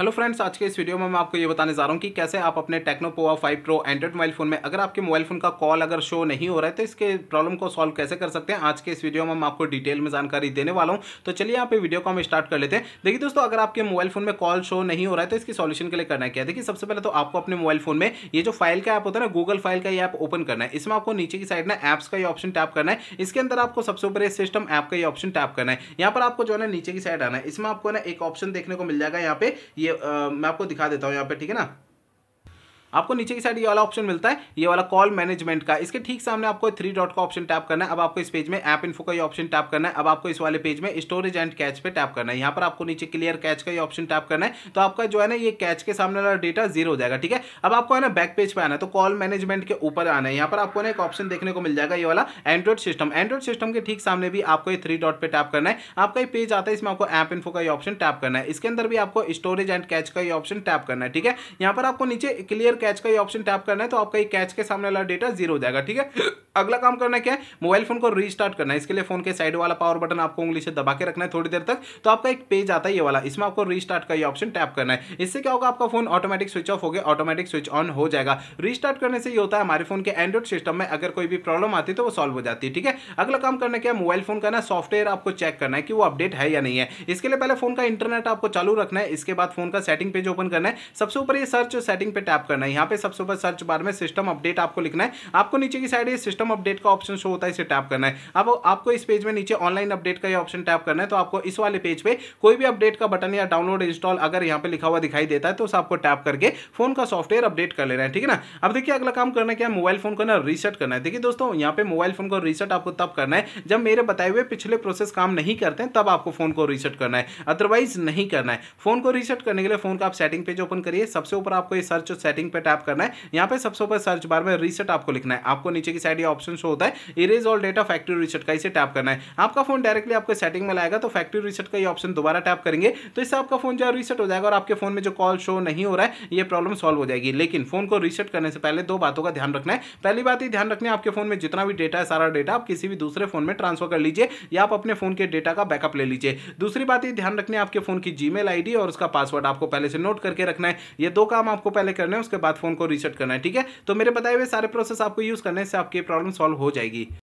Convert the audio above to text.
Hello friends, आज के इस वीडियो में मैं आपको ये बताने जा रहा हूँ कि कैसे आप अपने Tecno Pova 5 Pro Android mobile phone में अगर आपके मोबाइल फ़ोन का कॉल अगर शो नहीं हो रहा है तो इसके प्रॉब्लम को सॉल्व कैसे कर सकते हैं। आज के इस वीडियो में मैं आपको डिटेल में जानकारी देने वाला हूँ। तो चलिए यहाँ पे वीडियो को हम स्टार्ट कर लेते हैं। देखिए दोस्तों, अगर आपके मोबाइल फ़ोन में कॉल शो नहीं हो रहा है तो इसकी सॉल्यूशन के लिए करना क्या है। देखिए सबसे पहले तो आपको अपने मोबाइल फ़ोन में ये जो फाइल का ऐप होता है ना, गूगल फाइल का ये ऐप ओपन करना है। इसमें आपको नीचे की साइड ना ऐप्स का ये ऑप्शन टैप करना है। इसके अंदर आपको सबसे ऊपर सिस्टम ऐप का ये ऑप्शन टैप करना है। यहाँ पर आपको जो है ना नीचे की साइड आना है। इसमें आपको ना एक ऑप्शन देखने को मिल जाएगा। यहाँ पे मैं आपको दिखा देता हूँ यहाँ पे, ठीक है ना। आपको नीचे की साइड ये वाला ऑप्शन मिलता है, ये वाला कॉल मैनेजमेंट का। इसके ठीक सामने आपको 3 डॉट का ऑप्शन टैप करना है। अब आपको इस पेज में ऐप इन्फो का ये ऑप्शन टैप करना है। अब आपको इस वाले पेज में स्टोरेज एंड कैच पे टैप करना है। यहाँ पर आपको नीचे क्लियर कैच का ये ऑप्शन टैप करना है। तो आपका जो है ना ये कैच के सामने वाला डेटा जीरो हो जाएगा, ठीक है। अब आपको है ना बैक पेज पे आना है, तो कॉल मैनेजमेंट के ऊपर आना है। यहाँ पर आपको ना एक ऑप्शन देखने को मिल जाएगा, ये वाला एंड्रॉइड सिस्टम। एंड्रॉइड सिस्टम के ठीक सामने भी आपको ये 3 डॉट पे टैप करना है। आपका ये पेज आता है, इसमें आपको ऐप इन्फो का ये ऑप्शन टैप करना है। इसके अंदर भी आपको स्टोरेज एंड कैच का ये ऑप्शन टैप करना है, ठीक है। यहाँ पर आपको नीचे क्लियर कैच का ये ऑप्शन टैप करना है, तो आपका ये कैच के सामने वाला डेटा जीरो हो जाएगा, ठीक है। अगला काम करना क्या है, मोबाइल फोन को रीस्टार्ट करना है। इसके लिए फोन के साइड वाला पावर बटन आपको उंगली से दबा के रखना है थोड़ी देर तक। तो आपका एक पेज आता है ये वाला, इसमें आपको रीस्टार्ट का ये ऑप्शन टैप करना है। इससे क्या होगा, आपका फोन ऑटोमेटिक स्विच ऑफ हो गया, ऑटोमेटिक स्विच ऑन हो जाएगा। रीस्टार्ट करने से ये होता है हमारे फोन के एंड्रॉइड सिस्टम में अगर कोई भी प्रॉब्लम आती है तो वो सॉल्व हो जाती है, ठीक है। अगला काम करना क्या है, मोबाइल फोन का ना सॉफ्टवेयर आपको चेक करना है कि वो अपडेट है या नहीं है। इसके लिए पहले फोन का इंटरनेट आपको चालू रखना है। इसके बाद फोन का सेटिंग पेज ओपन करना है। सबसे ऊपर ये सर्च सेटिंग पे टैप करना है। यहाँ पे सबसे ऊपर सर्च बार में सिस्टम अपडेट आपको लिखना है। आपको नीचे की साइड ये सिस्टम अपडेट का ऑप्शन शो होता है, इसे टैप करना है। अब आपको इस पेज में नीचे ऑनलाइन अपडेट का ये ऑप्शन टैप करना है। तो आपको इस वाले पेज पे कोई भी अपडेट का बटन या डाउनलोड इंस्टॉल अगर यहाँ पे लिखा हुआ दिखाई देता है तो उसे आपको टैप करके फोन का सॉफ्टवेयर अपडेट कर लेना है, ठीक है ना। अब देखिए अगला काम करना क्या है, मोबाइल फोन को ना रीसेट करना है। देखिए दोस्तों, यहाँ पे मोबाइल फोन को रीसेट आपको तब करना है जब मेरे बताए हुए पिछले प्रोसेस काम नहीं करते हैं, तब आपको फोन को रीसेट करना है, अदरवाइज नहीं करना है। फोन को रीसेट करने के लिए फोन का आप सेटिंग पेज ओपन करिए। सबसे ऊपर आपको ये सर्च सेटिंग पे टैप करना है। यहाँ पे सबसे ऊपर सर्च बार में रीसेट आपको लिखना है। आपको नीचे की साइड ये ऑप्शन शो होता है, erase all data factory reset का, इसे टैप करना है। आपका फोन डायरेक्टली आपको सेटिंग में लाएगा, तो फैक्ट्री रीसेट का ये ऑप्शन दोबारा टैप करेंगे तो इससे आपका फोन जो है रीसेट हो जाएगा और आपके फोन में जो कॉल शो नहीं हो रहा है ये प्रॉब्लम सॉल्व हो जाएगी। लेकिन फोन को रीसेट करने से पहले 2 बातों का ध्यान रखना है। पहली बात ये ध्यान रखना है, आपके फोन में जितना भी डेटा है सारा डेटा आप किसी भी दूसरे फोन में ट्रांसफर कर लीजिए या आप अपने फोन के डेटा का बैकअप ले लीजिए। दूसरी बात ये ध्यान रखना है, आपके फोन की जीमेल आईडी और उसका पासवर्ड आपको पहले से नोट करके रखना है। ये 2 काम आपको पहले करना है, उसके बाद फोन को रीसेट करना है, ठीक है। तो मेरे बताए हुए सारे प्रोसेस आपको यूज करने से आपकी प्रॉब्लम सॉल्व हो जाएगी।